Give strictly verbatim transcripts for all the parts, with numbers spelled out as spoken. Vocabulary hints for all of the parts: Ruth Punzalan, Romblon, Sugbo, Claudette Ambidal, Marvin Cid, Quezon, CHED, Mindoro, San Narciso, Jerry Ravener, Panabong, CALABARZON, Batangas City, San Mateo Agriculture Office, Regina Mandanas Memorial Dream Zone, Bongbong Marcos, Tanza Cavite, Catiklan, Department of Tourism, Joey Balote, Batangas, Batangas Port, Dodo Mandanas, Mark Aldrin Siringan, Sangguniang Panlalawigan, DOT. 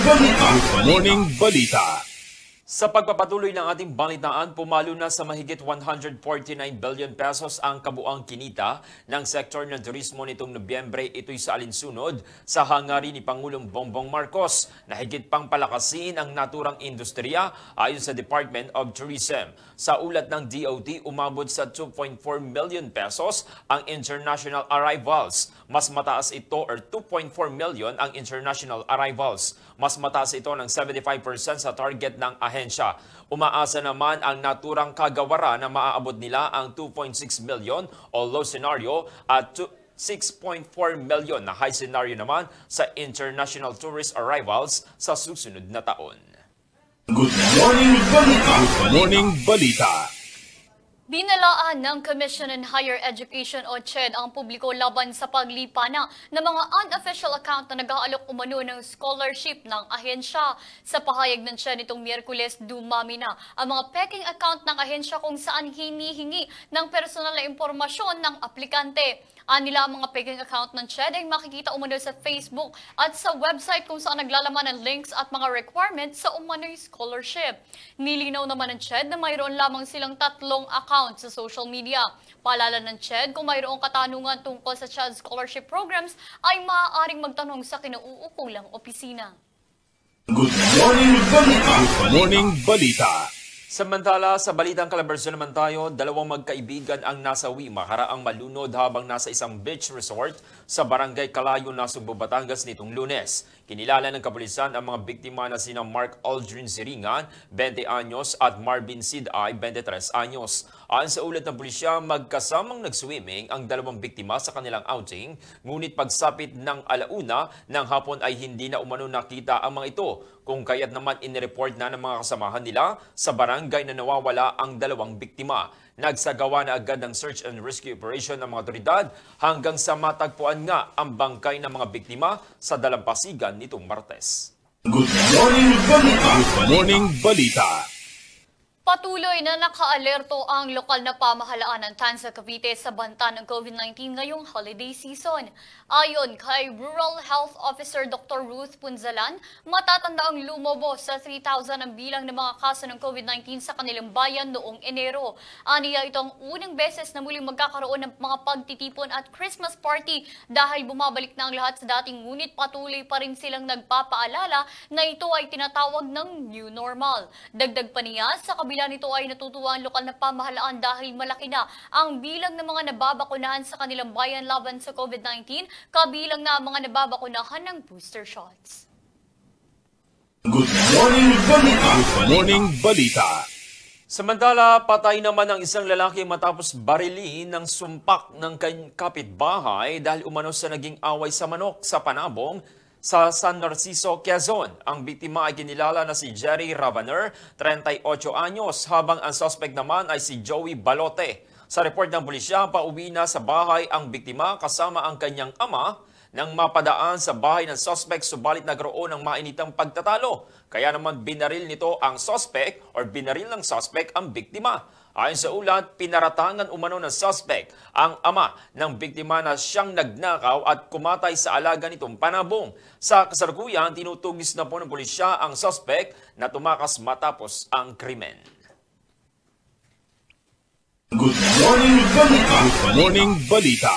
Good Morning Balita. Sa pagpapatuloy ng ating balitaan, pumalo na sa mahigit one hundred forty-nine billion pesos ang kabuang kinita ng sektor ng turismo nitong Nobyembre. Ito'y sa alinsunod sa hangarin ni Pangulong Bongbong Marcos na higit pang palakasin ang naturang industriya ayon sa Department of Tourism. Sa ulat ng D O T, umabot sa two point four million pesos ang international arrivals. Mas mataas ito or two point four million ang international arrivals. Mas mataas ito ng seventy-five percent sa target ng ahensya. Umaasa naman ang naturang kagawara na maaabot nila ang two point six million o low scenario at six point four million na high scenario naman sa international tourist arrivals sa susunod na taon. Good Morning Balita. Good Morning Balita. Binalaan ng Commission on Higher Education o C H E D ang publiko laban sa paglipana ng mga unofficial account na nag-aalok umano ng scholarship ng ahensya. Sa pahayag ng C H E D nitong Miyerkules, dumami na ang mga peking account ng ahensya kung saan hinihingi ng personal na impormasyon ng aplikante. Anila ang mga peking account ng C H E D ay makikita umano sa Facebook at sa website kung saan naglalaman ng links at mga requirements sa umano'y scholarship. Nilinaw naman ng C H E D na mayroon lamang silang tatlong account sa social media. Paalala ng C H E D, kung mayroong katanungan tungkol sa C H E D scholarship programs, ay maaaring magtanong sa kinauukulang opisina. Good Morning Balita! Good Morning Balita! Samantala, sa balitang Calabarzon naman tayo, dalawang magkaibigan ang nasawi maharaang malunod habang nasa isang beach resort sa Barangay Kalayo na Sugbo, Batangas nitong Lunes. Kinilala ng kapulisan ang mga biktima na sina Mark Aldrin Siringan, twenty anyos at Marvin Cid ay twenty-tres anyos. Ayon sa ulat ng pulisya, magkasamang nag-swimming ang dalawang biktima sa kanilang outing, ngunit pagsapit ng alauna ng hapon ay hindi na umano nakita ang mga ito, kung kaya't naman inireport na ng mga kasamahan nila sa barangay Barangay na nawawala ang dalawang biktima. Nagsagawa na agad ng search and rescue operation ng mga otoridad hanggang sa matagpuan nga ang bangkay ng mga biktima sa dalampasigan nitong Martes. Good Morning Balita! Good Morning Balita! Patuloy na nakaalerto ang lokal na pamahalaan ng Tanza Cavite sa banta ng COVID nineteen ngayong holiday season. Ayon kay Rural Health Officer Doctor Ruth Punzalan, matatandaang lumobo sa three thousand ang bilang ng mga kaso ng COVID nineteen sa kanilang bayan noong Enero. Aniya itong unang beses na muling magkakaroon ng mga pagtitipon at Christmas party dahil bumabalik na ang lahat sa dating, ngunit patuloy pa rin silang nagpapaalala na ito ay tinatawag ng new normal. Dagdag pa niya, sa kabila nito ay natutuwa ang lokal na pamahalaan dahil malaki na ang bilang ng mga nababakunahan sa kanilang bayan laban sa COVID nineteen, kabilang na ang mga nababakunahan ng booster shots. Good Morning Balita! Good Morning Balita! Samantala, patay naman ang isang lalaki matapos barilin ng sumpak ng kapitbahay dahil umano sa naging away sa manok sa Panabong, sa San Narciso, Quezon. Ang biktima ay kinilala na si Jerry Ravener, thirty-eight anyos, habang ang suspect naman ay si Joey Balote. Sa report ng pulisya, pauwi na sa bahay ang biktima kasama ang kanyang ama nang mapadaan sa bahay ng suspect, subalit nagroon ng mainitang pagtatalo. Kaya naman binaril nito ang suspect or binaril ng suspect ang biktima. Ayon sa ulat, pinaratangan umano ng suspect ang ama ng biktima na siyang nagnakaw at kumatay sa alaga nitong Panabong. Sa kasalukuyan, tinutugis na po ng pulisya ang suspect na tumakas matapos ang krimen. Good Morning Balita! Good Morning Balita!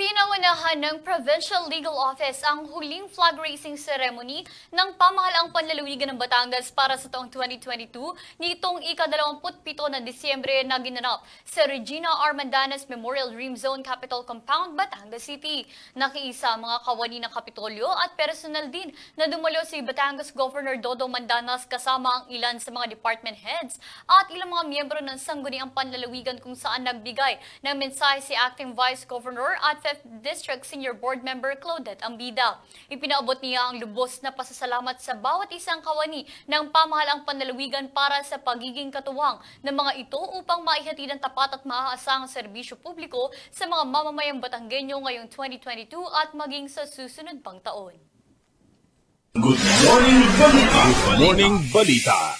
Pinangunahan ng Provincial Legal Office ang huling flag raising ceremony ng pamahalaang panlalawigan ng Batangas para sa taong twenty twenty-two nitong ika-dalawampu't pito ng Disyembre na ginanap sa Regina Mandanas Memorial Dream Zone Capital Compound, Batangas City. Nakiisa ang mga kawani ng Kapitolyo at personal din na dumalo si Batangas Governor Dodo Mandanas kasama ang ilan sa mga department heads at ilang mga miyembro ng Sangguniang Panlalawigan kung saan nagbigay ng mensahe si Acting Vice Governor at District Senior Board Member Claudette Ambidal. Ipinaabot niya ang lubos na pasasalamat sa bawat isang kawani ng pamahalaang panlalawigan para sa pagiging katuwang ng mga ito upang maihatid ang tapat at maaasahang serbisyo publiko sa mga mamamayang Batanggenyo ngayong twenty twenty-two at maging sa susunod pang taon. Good Morning Balita! Good Morning Balita!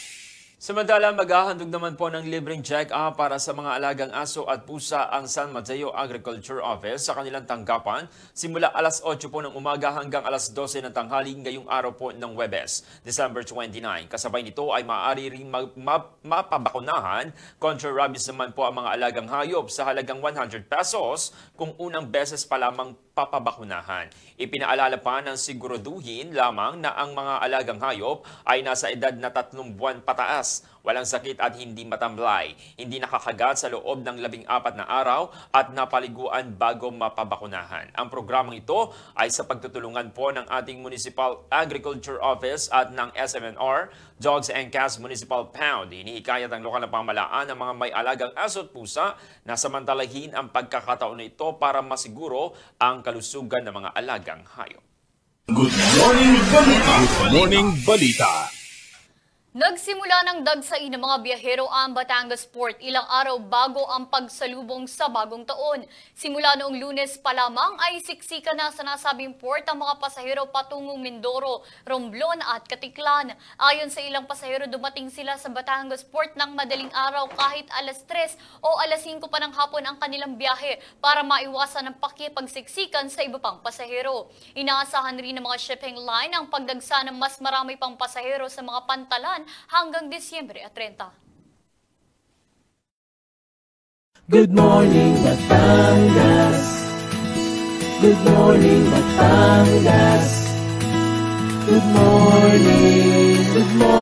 Samantala, maghahandog naman po ng libreng check-up para sa mga alagang aso at pusa ang San Mateo Agriculture Office sa kanilang tanggapan simula alas otso po ng umaga hanggang alas dose ng tanghali ngayong araw po ng Huwebes, December twenty-nine. Kasabay nito ay maaari rin ma ma mapabakunahan contra rabies naman po ang mga alagang hayop sa halagang one hundred pesos kung unang beses pa lamang papabakunahan. Ipinaalala pa ng siguraduhin lamang na ang mga alagang hayop ay nasa edad na tatlong buwan pataas, walang sakit at hindi matamlay, hindi nakakagat sa loob ng labing apat na araw at napaliguan bago mapabakunahan. Ang programang ito ay sa pagtutulungan po ng ating Municipal Agriculture Office at ng S M N R, Dogs and Cats Municipal Pound. Iniikayat ang lokal na pamahalaan ng mga may alagang aso at pusa na samantalahin ang pagkakataon na ito para masiguro ang kalusugan ng mga alagang hayop. Good morning, balita. Good morning, balita. Nagsimula ng dagsain ng mga biyahero ang Batangas Port ilang araw bago ang pagsalubong sa bagong taon. Simula noong Lunes pa lamang ay siksika na sa nasabing port ang mga pasahero patungong Mindoro, Romblon at Catiklan. Ayon sa ilang pasahero, dumating sila sa Batangas Port ng madaling araw kahit alas tres o alas singko pa ng hapon ang kanilang biyahe para maiwasan ang pakipagsiksikan sa iba pang pasahero. Inaasahan rin ng mga shipping line ang pagdagsa ng mas marami pang pasahero sa mga pantalan hanggang Disyembre at trenta. Good morning, Batangas. Good morning, Batangas. Good morning, good morning.